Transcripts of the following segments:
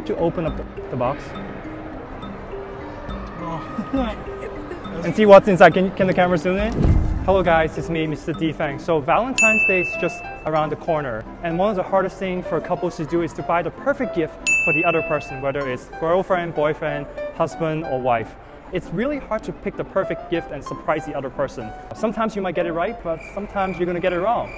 try to open up the box and see what's inside. Can the camera zoom in? Hello guys, it's me, Mr. D. Feng. So Valentine's Day is just around the corner, and one of the hardest things for couples to do is to buy the perfect gift for the other person, whether it's girlfriend, boyfriend, husband, or wife. It's really hard to pick the perfect gift and surprise the other person. Sometimes you might get it right, but sometimes you're gonna get it wrong.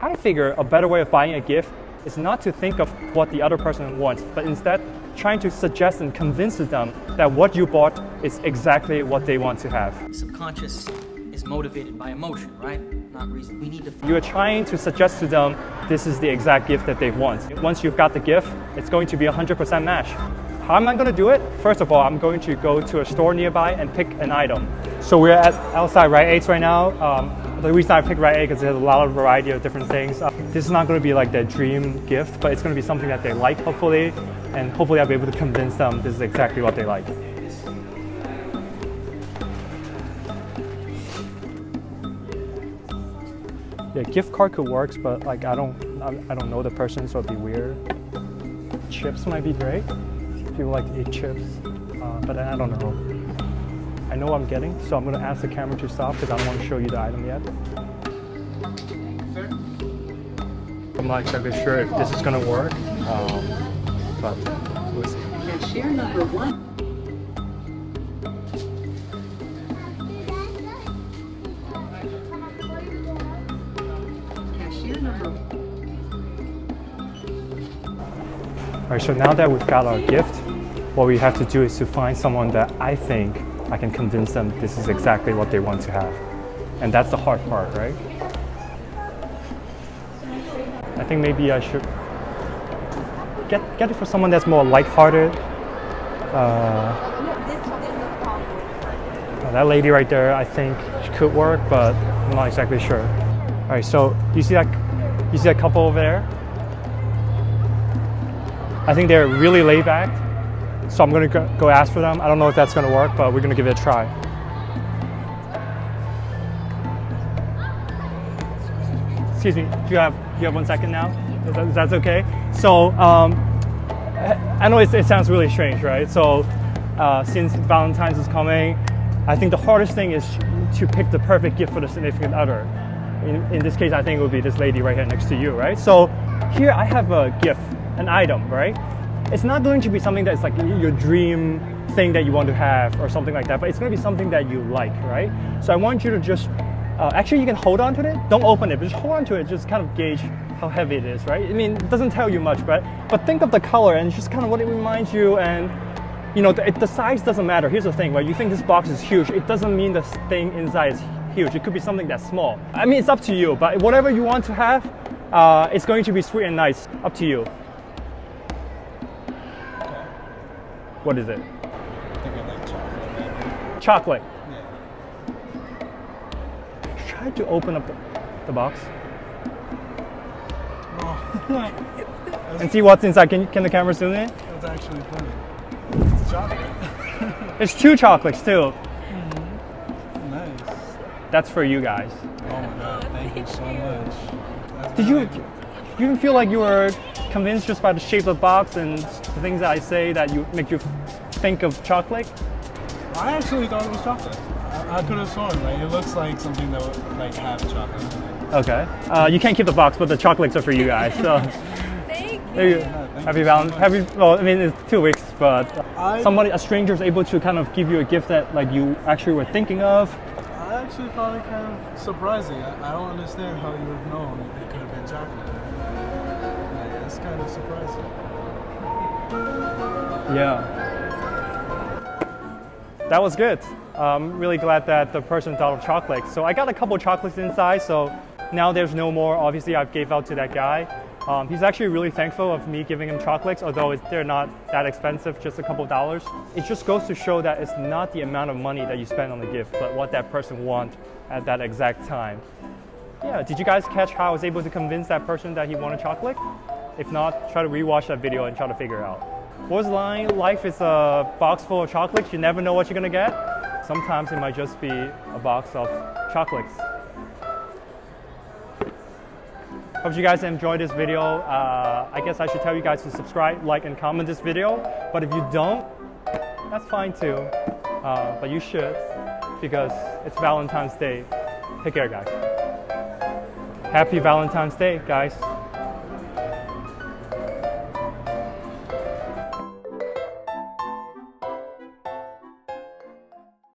I figure a better way of buying a gift is not to think of what the other person wants, but instead trying to suggest and convince them that what you bought is exactly what they want to have. Subconscious is motivated by emotion, right? Not reason. We need to. You are trying to suggest to them this is the exact gift that they want. Once you've got the gift, it's going to be 100% match. How am I going to do it? First of all, I'm going to go to a store nearby and pick an item. So we're outside Rite Aid right now. The reason I picked Rite Aid is because there's a lot of variety of different things. This is not going to be like their dream gift, but it's going to be something that they like, hopefully. And hopefully I'll be able to convince them this is exactly what they like. Yeah, gift card could work, but like I don't know the person, so it'd be weird. Chips might be great. People like to eat chips, but I don't know. I know what I'm getting, so I'm going to ask the camera to stop because I don't want to show you the item yet. Sir? I'm not exactly sure if this is going to work, but we'll see. Cashier number one. Cashier number one. Alright, so now that we've got our gift, what we have to do is to find someone that I think I can convince them this is exactly what they want to have. And that's the hard part, right? I think maybe I should get it for someone that's more lighthearted. That lady right there, I think she could work, but I'm not exactly sure. All right, so you see that couple over there? I think they're really laid back. So I'm going to go ask for them. I don't know if that's going to work, but we're going to give it a try. Excuse me, do you have 1 second now? That's okay. So I know it sounds really strange, right? So since Valentine's is coming, I think the hardest thing is to pick the perfect gift for the significant other. In this case, I think it would be this lady right here next to you, right? So here I have a gift, an item, right? It's not going to be something that's like your dream thing that you want to have or something like that, but it's going to be something that you like, right? So I want you to just, actually you can hold on to it, don't open it, but just hold on to it, just kind of gauge how heavy it is, right? I mean, it doesn't tell you much, but think of the color and just kind of what it reminds you, and you know, the size doesn't matter. Here's the thing, right? You think this box is huge, it doesn't mean the thing inside is huge. It could be something that's small. I mean, it's up to you, but whatever you want to have, it's going to be sweet and nice, up to you. What is it? I think I like chocolate. Chocolate? Yeah. Try to open up the box and see what's inside. Can the camera zoom in? That's actually funny. It's chocolate. It's two chocolates too. Mm-hmm. Nice. That's for you guys. Oh my god, thank you so much. That's you didn't feel like you were convinced just by the shape of the box and the things that I say that you make you think of chocolate? I actually thought it was chocolate. I could have sworn, like, it looks like something that would like have chocolate in it. Okay. You can't keep the box, but the chocolates are for you guys. So Thank you. Yeah, thank happy Valentine's. Happy. Well, I mean, it's 2 weeks, but a stranger is able to kind of give you a gift that like you actually were thinking of. I actually found it kind of surprising. I don't understand how you would have known it could have been chocolate. Yeah, that's kind of surprising. Yeah. That was good. I'm really glad that the person thought of chocolate. So I got a couple chocolates inside, so now there's no more. Obviously, I gave out to that guy. He's actually really thankful of me giving him chocolates, although they're not that expensive, just a couple dollars. It just goes to show that it's not the amount of money that you spend on the gift, but what that person wants at that exact time. Yeah, did you guys catch how I was able to convince that person that he wanted chocolate? If not, try to rewatch that video and try to figure it out. What was the line? Life is a box full of chocolates. You never know what you're gonna get. Sometimes it might just be a box of chocolates. Hope you guys enjoyed this video. I guess I should tell you guys to subscribe, like, and comment this video. But if you don't, that's fine too. But you should, because it's Valentine's Day. Take care, guys. Happy Valentine's Day, guys.